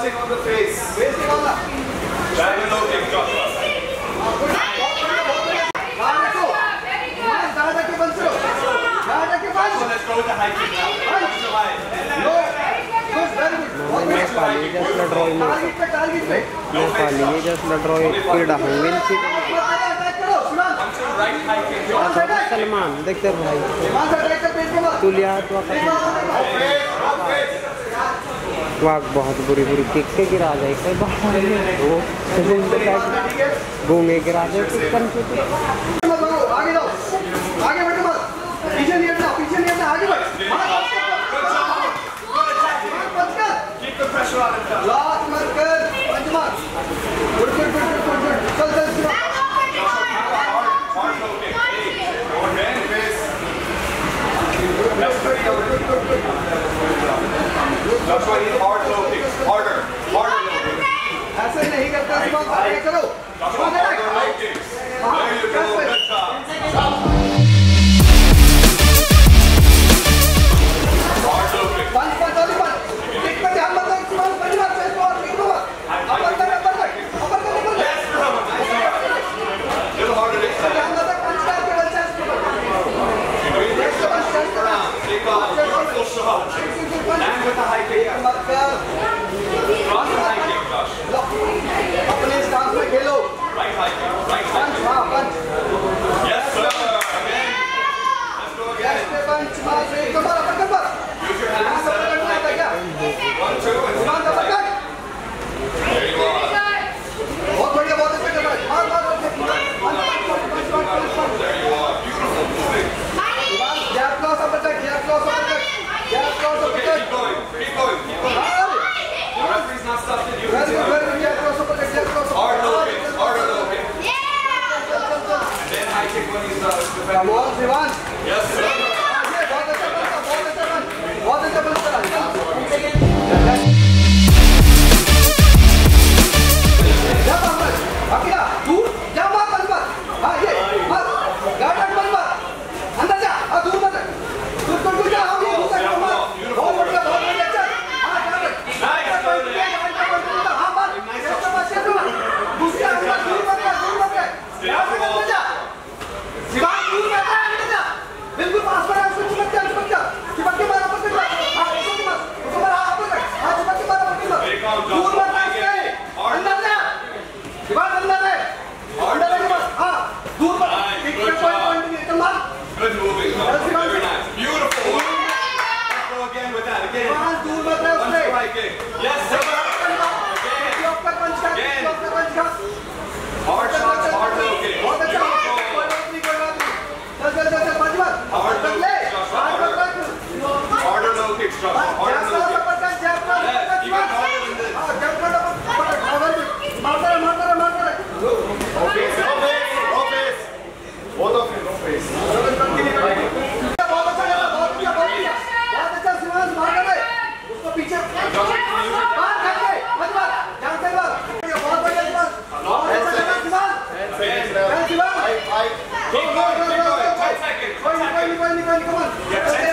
On the face. Diamond look in so let's go with the high kick now. वाक बहुत बुरी kick से गिरा जाए कई बार वो सजन पे घूमे गिरा जाए आगे बैठो मत पीछे नहीं हटना आगे बढ़ मत कर किक पे प्रेशर आ रहा है लात मत कर पंच मार चल चल That's why he's hard low kicks. Harder low kicks. That's why he's hard low kicks. That's why he's hard low kicks. Go, 10 seconds. Come on.